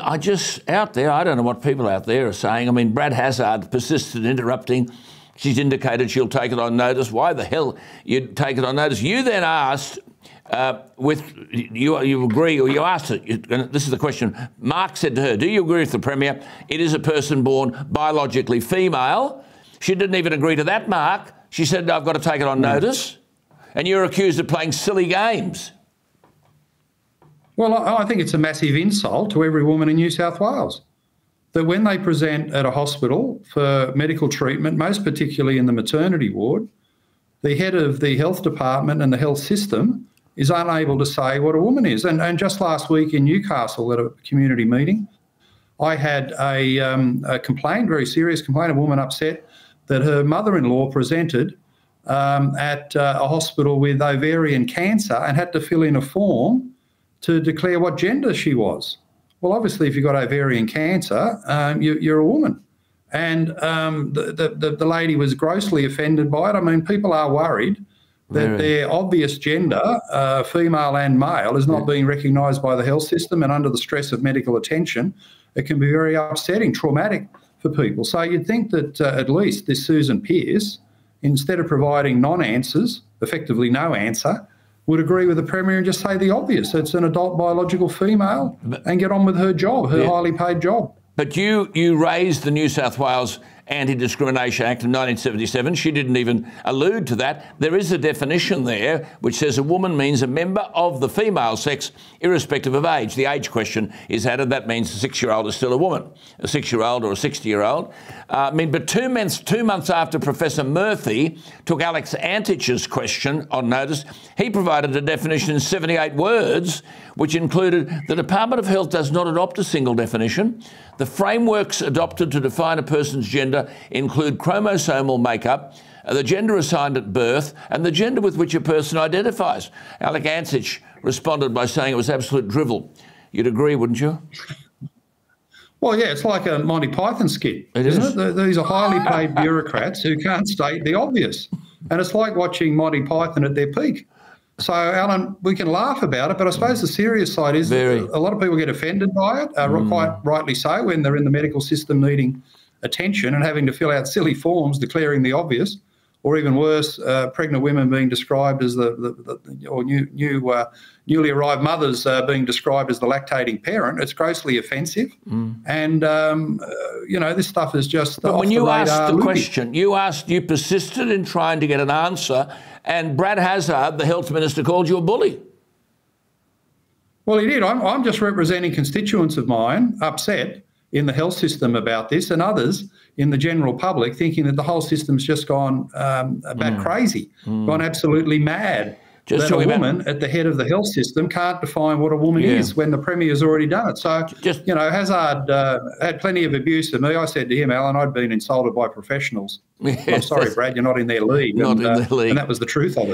I just, out there, I don't know what people out there are saying. I mean, Brad Hazard persisted in interrupting. She's indicated she'll take it on notice. Why the hell you'd take it on notice? You then asked, you agree, or you asked it, and this is the question, Mark said to her, do you agree with the Premier? It is a person born biologically female. She didn't even agree to that, Mark. She said, no, I've got to take it on notice. And you're accused of playing silly games. Well, I think it's a massive insult to every woman in New South Wales that when they present at a hospital for medical treatment, most particularly in the maternity ward, the head of the health department and the health system is unable to say what a woman is. And just last week in Newcastle at a community meeting, I had a complaint, very serious complaint, a woman upset that her mother-in-law presented at a hospital with ovarian cancer and had to fill in a form to declare what gender she was. Well, obviously, if you've got ovarian cancer, you're a woman. And the lady was grossly offended by it. I mean, people are worried that their obvious gender, female and male, is not being recognised by the health system, and under the stress of medical attention, it can be very upsetting, traumatic for people. So you'd think that at least this Susan Pierce, instead of providing non-answers, effectively no answer, would agree with the Premier and just say the obvious. It's an adult biological female and get on with her job, her highly paid job. But you raised the New South Wales Anti-Discrimination Act of 1977. She didn't even allude to that. There is a definition there which says a woman means a member of the female sex irrespective of age. The age question is added. That means a 6-year-old is still a woman, a 6-year-old or a 60-year-old. I mean, but two months after Professor Murphy took Alex Antic's question on notice, he provided a definition in 78 words which included the Department of Health does not adopt a single definition. The frameworks adopted to define a person's gender include chromosomal makeup, the gender assigned at birth, and the gender with which a person identifies. Alex Antic responded by saying it was absolute drivel. You'd agree, wouldn't you? Well, yeah, it's like a Monty Python skit, isn't it? These are highly paid bureaucrats who can't state the obvious. And it's like watching Monty Python at their peak. So, Alan, we can laugh about it, but I suppose the serious side is that a lot of people get offended by it, quite rightly so, when they're in the medical system needing attention and having to fill out silly forms declaring the obvious, or even worse, pregnant women being described as newly arrived mothers being described as the lactating parent. It's grossly offensive, and you know, this stuff is just. But when you asked the question, you persisted in trying to get an answer, and Brad Hazard, the health minister, called you a bully. Well, he did. I'm just representing constituents of mine upset in the health system about this, and others in the general public thinking that the whole system's just gone bat crazy, gone absolutely mad. Just that a woman at the head of the health system can't define what a woman is when the Premier's already done it. So, you know, Hazard had plenty of abuse of me. I said to him, Alan, I'd been insulted by professionals. I'm sorry, Brad, you're not in their league. Not in their league. And that was the truth of it.